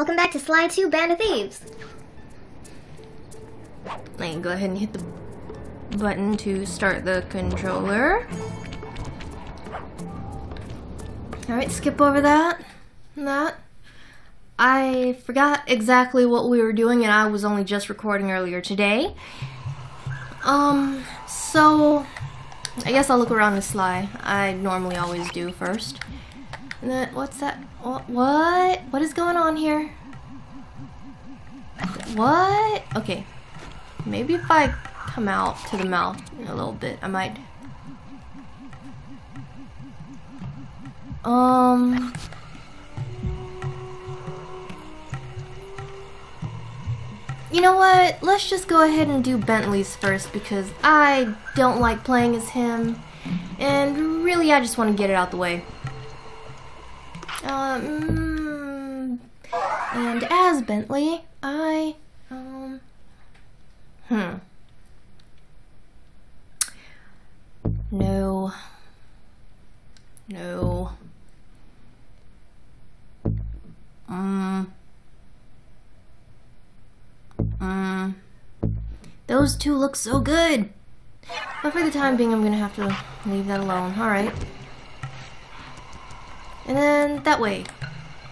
Welcome back to Sly 2: Band of Thieves. I can go ahead and hit the button to start the controller. Alright, skip over that and that. I forgot exactly what we were doing, and I was only just recording earlier today. So I guess I'll look around the Sly. I normally always do first. And then, what's that? What? What is going on here? What? Okay. Maybe if I come out to the mouth in a little bit, I might. You know what? Let's just go ahead and do Bentley's first, because I don't like playing as him, and really I just want to get it out the way. And as Bentley, I, those two look so good, but for the time being I'm gonna have to leave that alone. Alright. And then that way.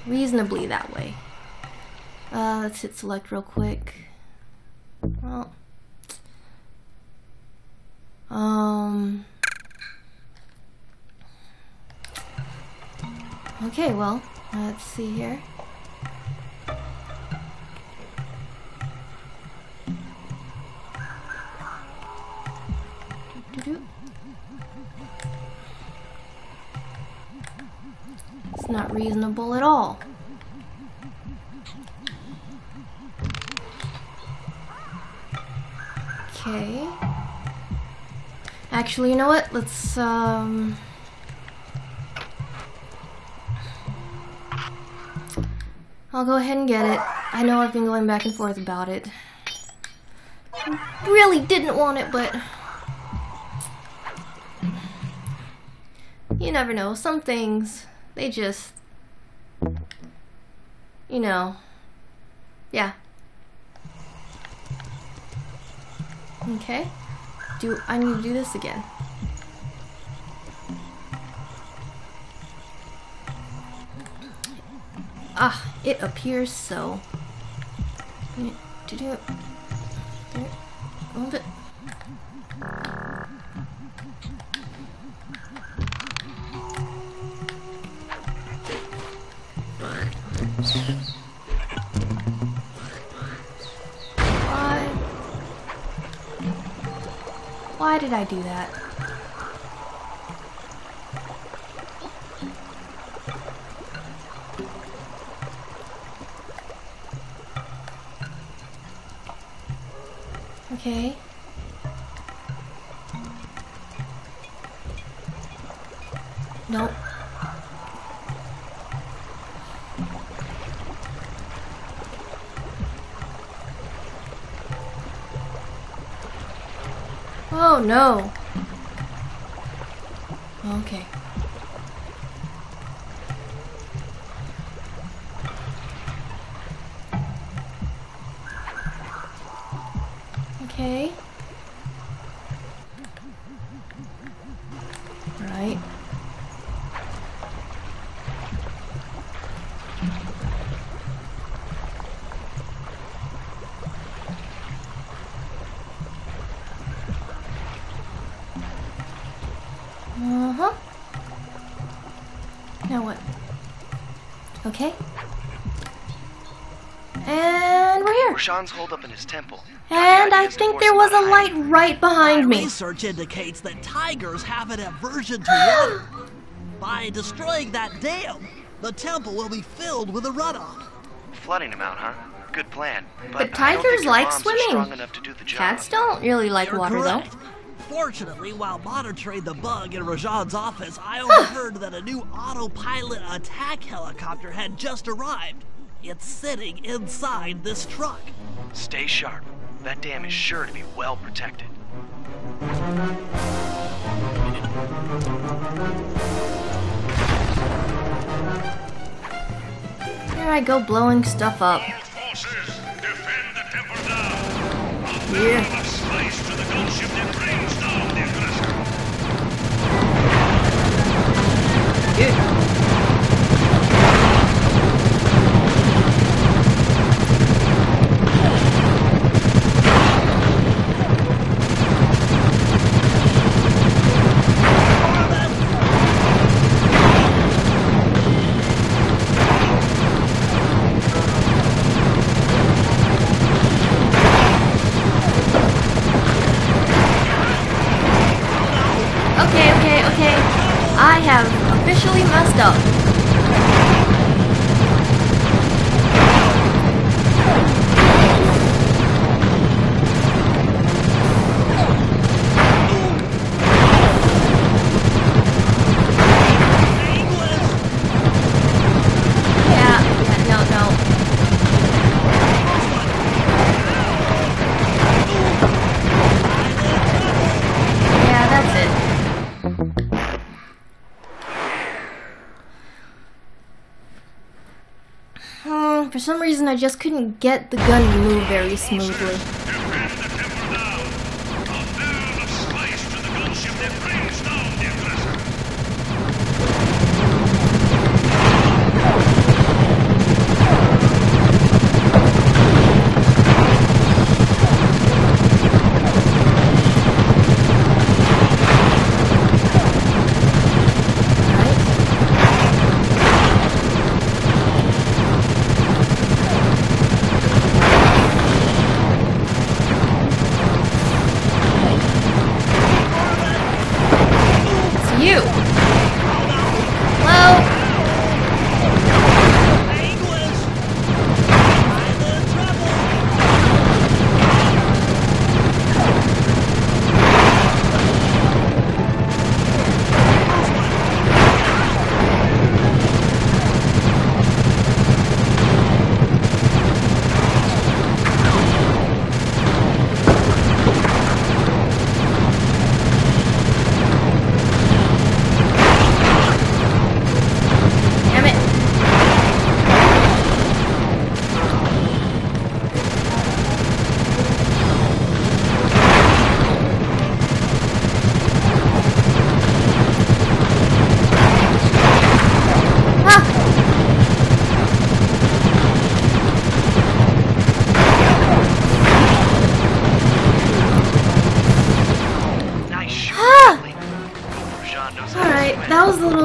Reasonably that way. Let's hit select real quick. Well. Okay, well, let's see here. It's not reasonable at all. Okay. Actually, you know what? Let's I'll go ahead and get it. I know I've been going back and forth about it. I really didn't want it, but you never know. Some things, they just, you know, yeah. Okay. Do I need to do this again? Ah, it appears so. To do it. A little bit. Why did I do that? Okay. Nope. Oh no. Okay. Okay. Right. Now what? Okay. And we're here. Rajan's holed up in his temple. And I think there was a light right behind me. Research indicates that tigers have an aversion to water. By destroying that dam, the temple will be filled with a runoff. Flooding them out, huh? Good plan. But tigers like swimming. Cats don't really like water, though. Fortunately, while monitoring the bug in Rajan's office, I overheard that a new autopilot attack helicopter had just arrived. It's sitting inside this truck. Stay sharp. That dam is sure to be well protected. Here I go blowing stuff up. Our forces defend the temple now. I'll yeah. Slice to the gunship that brings down the aggressor. Yeah. For some reason, I just couldn't get the gun to move very smoothly.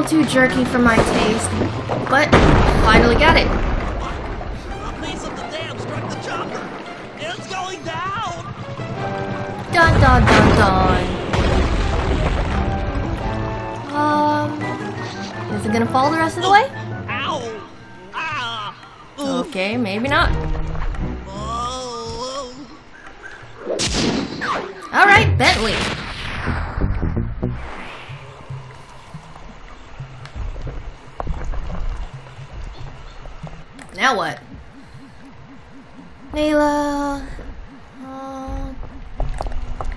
Too jerky for my taste, but finally got it. A piece of the dam struck the chopper. It's going down. Dun dun dun dun. Is it gonna fall the rest of the way? Ow! Ah! Okay, maybe not. All right, Bentley. Now what? Layla...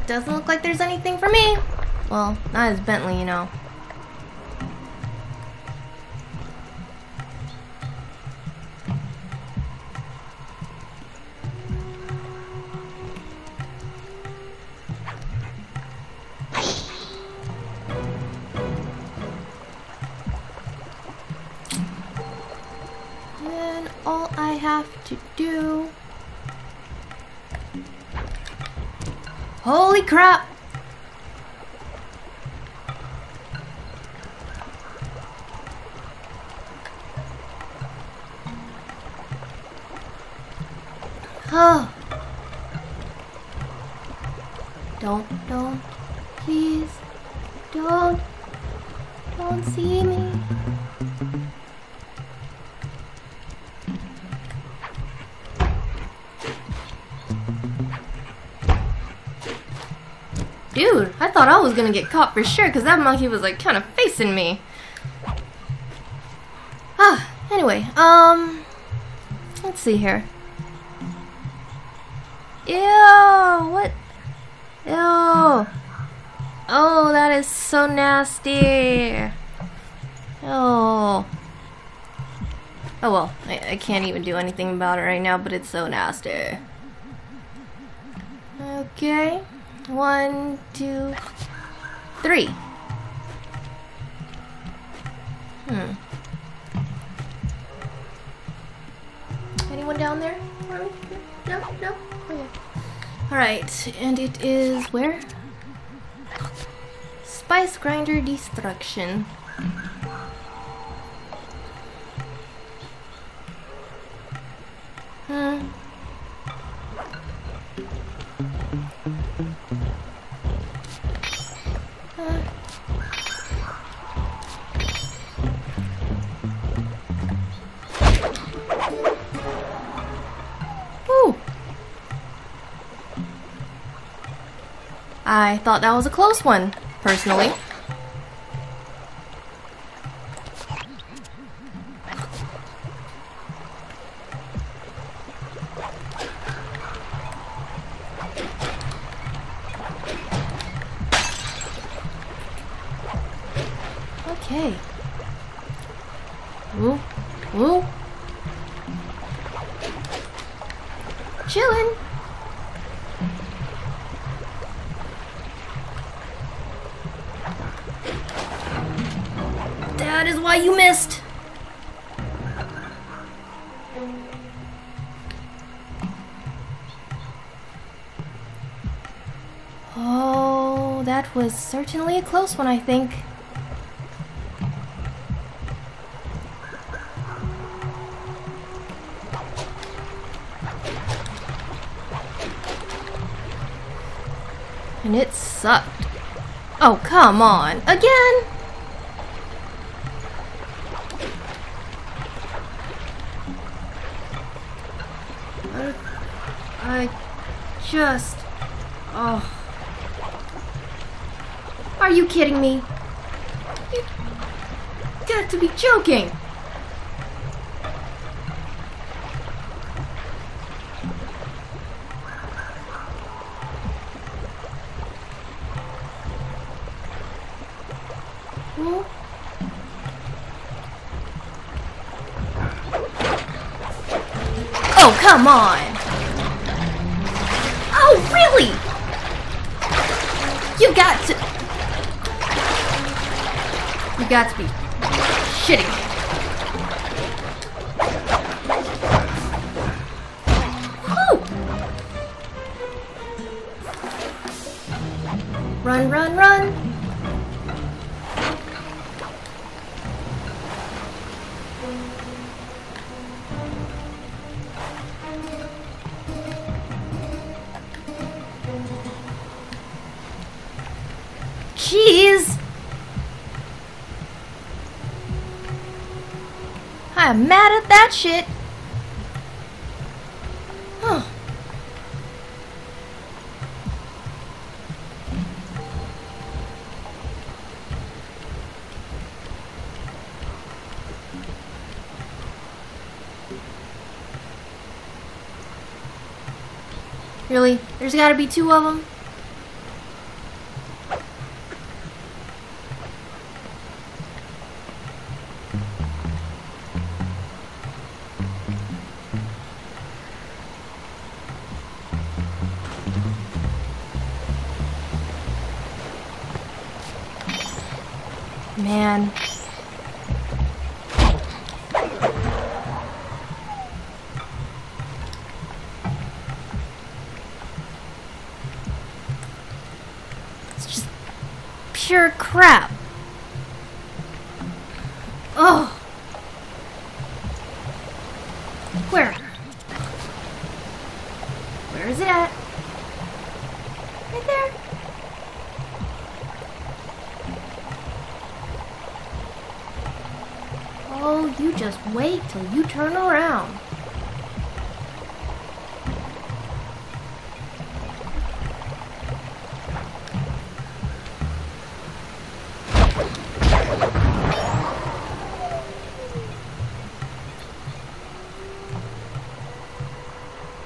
doesn't look like there's anything for me. Well, not as Bentley, you know. All I have to do. Holy crap! Oh. Don't, please, don't see me. Dude, I thought I was gonna get caught for sure because that monkey was like kind of facing me. Anyway, let's see here. Ew, what? Ew. Oh, that is so nasty. Oh. Oh well, I can't even do anything about it right now, but it's so nasty. Okay, 1, 2, 3. Anyone down there? No? No? No? Okay. Alright, and it is where? Spice Grinder Destruction. I thought that was a close one, personally. Okay. Woo, woo. Chillin'. That is why you missed. Oh, that was certainly a close one, I think. And it sucked. Oh, come on. Again? Oh. Are you kidding me? You got to be joking. Ooh. Oh, come on. Really? You got to be shitting. Woo! Run, run, run. Jeez! I'm mad at that shit! Huh. Really? There's gotta be 2 of them? Man. It's just pure crap. Oh. Where? Where is it at? Right there. Oh, you just wait till you turn around.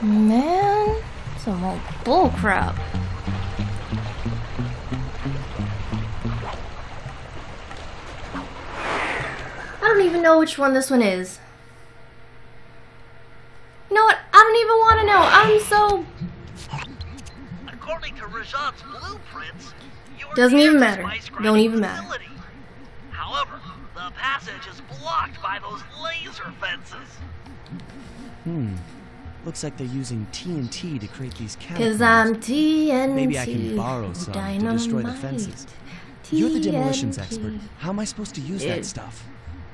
Man, some old bullcrap. I don't even know which one this one is. You know what? I don't even want to know. I'm so... According to Rajan's blueprints, doesn't even matter. Don't even matter. However, the passage is blocked by those laser fences. Hmm. Looks like they're using TNT to create these catacombs. 'Cause I'm TNT. Maybe I can borrow some to destroy the fences. TNT. You're the demolitions expert. How am I supposed to use that stuff?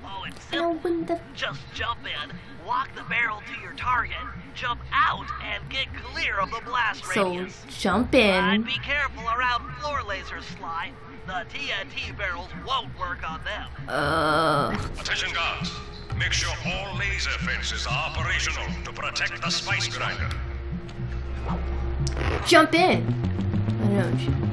Oh, it's simple. Just jump in, walk the barrel to your target, jump out, and get clear of the blast radius. So jump in. And be careful around floor lasers, Sly. The TNT barrels won't work on them. Attention guards. Make sure all laser fences are operational to protect the spice grinder. Jump in. I know.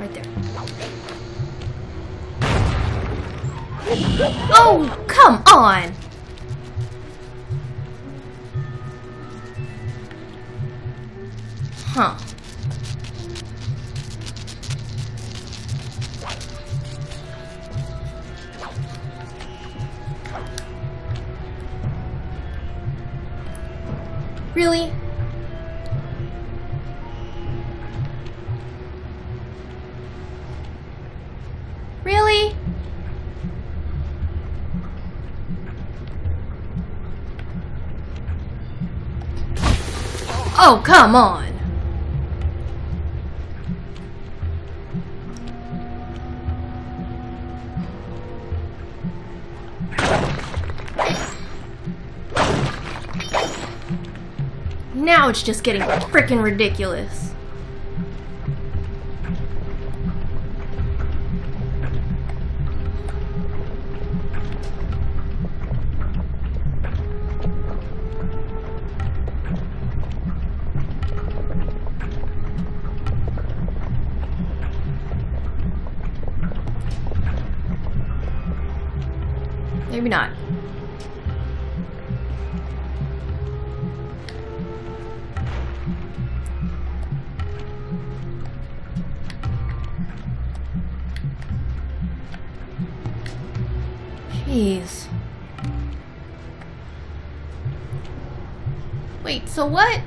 Right there. Oh, come on! Huh. Really? Really? Oh, come on. Now it's just getting freaking ridiculous. Maybe not. Jeez. Wait, so what?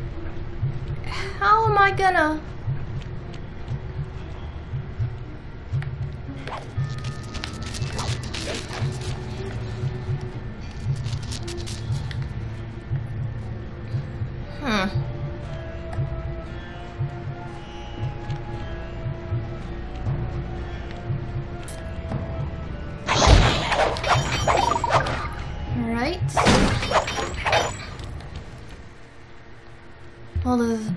How am I gonna... All of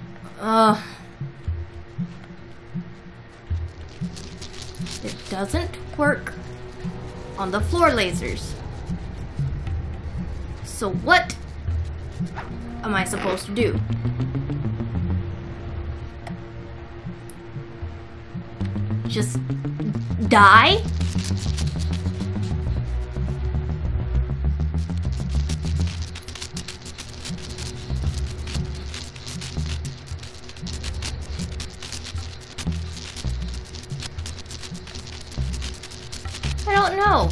it doesn't work on the floor lasers. So what am I supposed to do? Just die? No.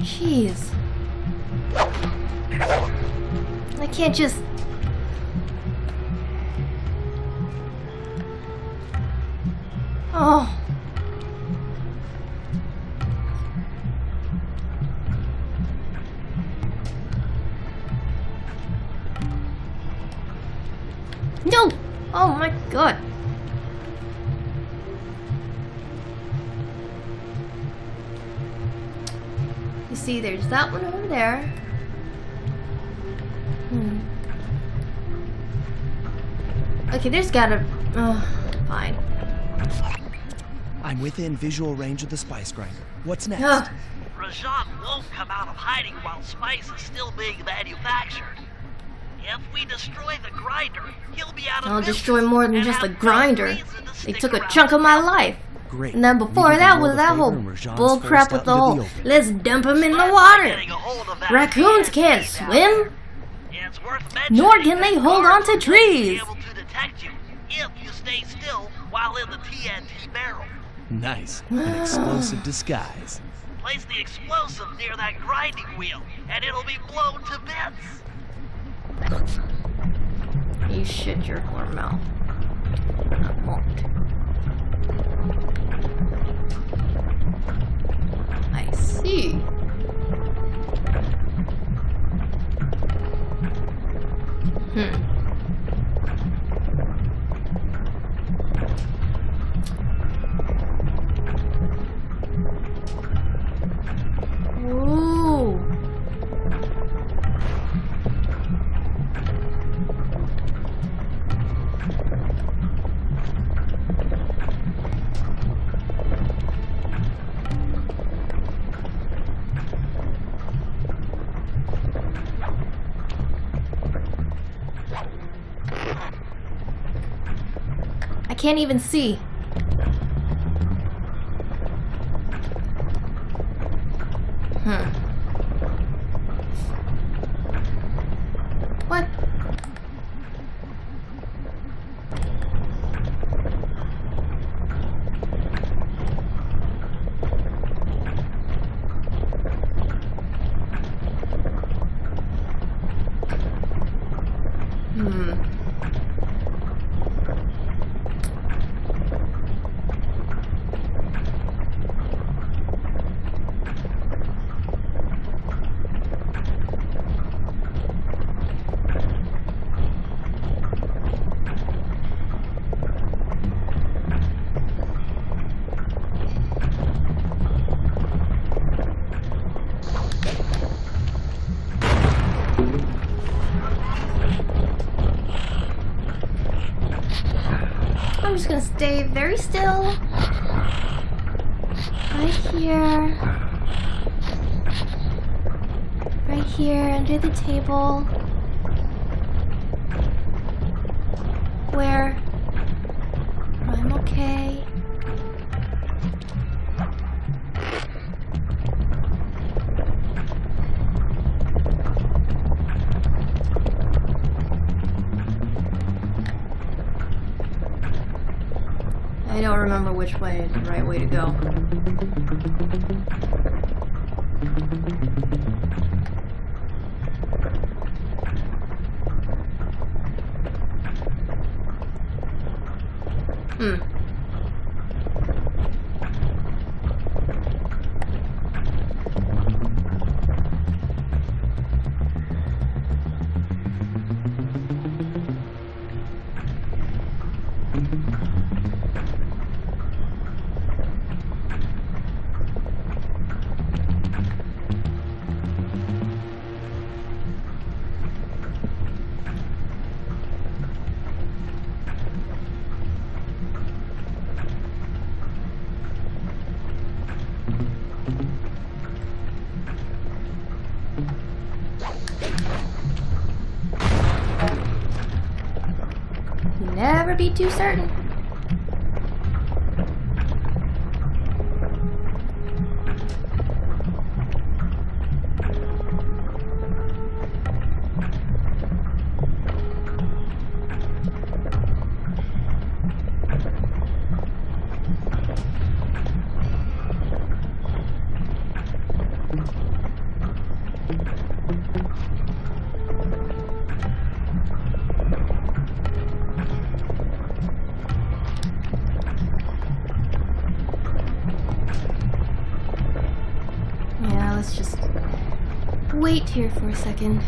Jeez. I can't just... Oh. No! Oh my God. You see, there's that one over there. Okay, there's gotta... fine. I'm within visual range of the spice grinder. What's next? Rajan won't come out of hiding while spice is still being manufactured. If we destroy the grinder, he'll be out of business. I'll destroy more than just the grinder. They took a chunk of my life. great. And then before that was that whole bull crap with the whole, let's dump him in the water. Raccoons can't swim, nor can they hold on to trees. Nice, an explosive disguise. Place the explosive near that grinding wheel, and it'll be blown to bits. You shit your whore mouth. I won't. I see. Ooh. I can't even see. What? I'm just gonna stay very still, right here under the table, where I'm okay. I don't remember which way is the right way to go. Never be too certain. Let's just wait here for a second.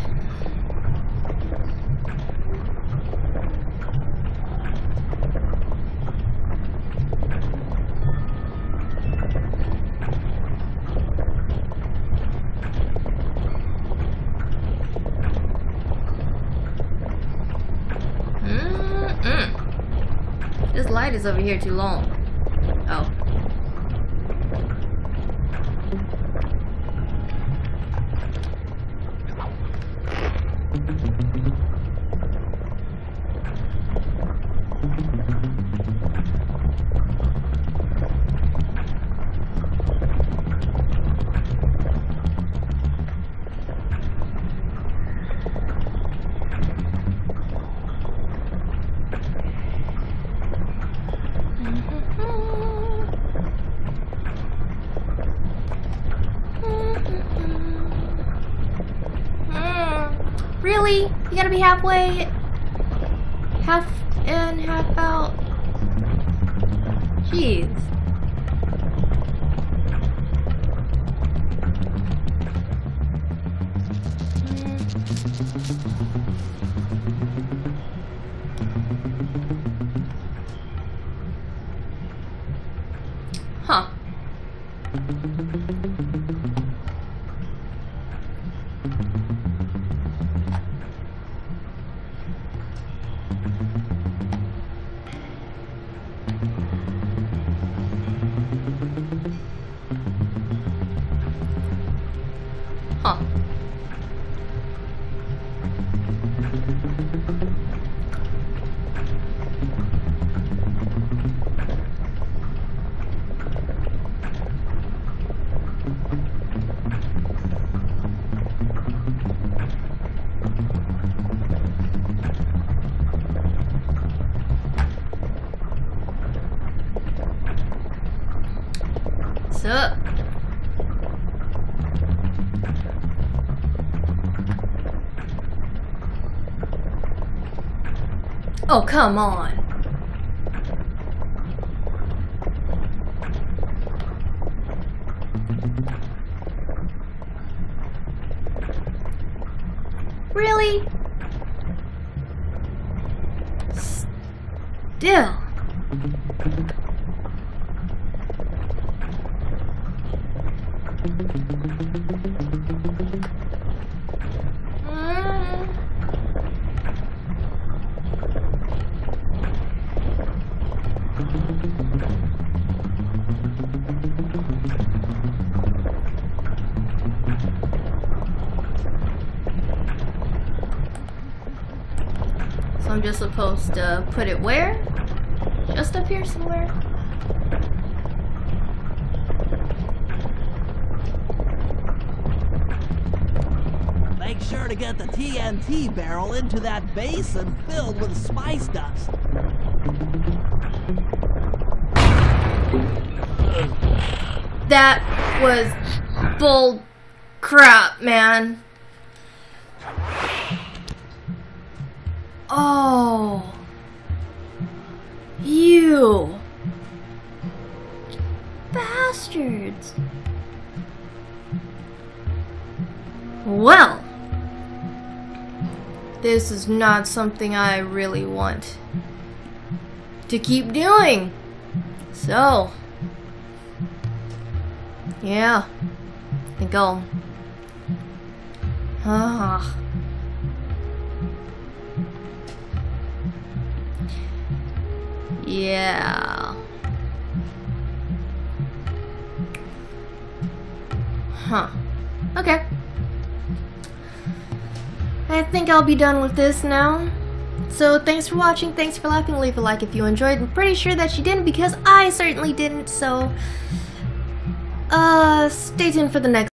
This light is over here too long. Oh. Really? You gotta be halfway? Half in, half out? Jeez. Huh. Huh. Up. Oh, come on. Really? Still. So I'm just supposed to put it where? Just up here somewhere? Make sure to get the TNT barrel into that basin filled with spice dust. That was bull crap, man. Oh, you bastards. Well, this is not something I really want to keep doing. So, yeah, I think I'll yeah. Huh. Okay. I think I'll be done with this now. So thanks for watching, thanks for laughing, leave a like if you enjoyed. I'm pretty sure that you didn't because I certainly didn't, so stay tuned for the next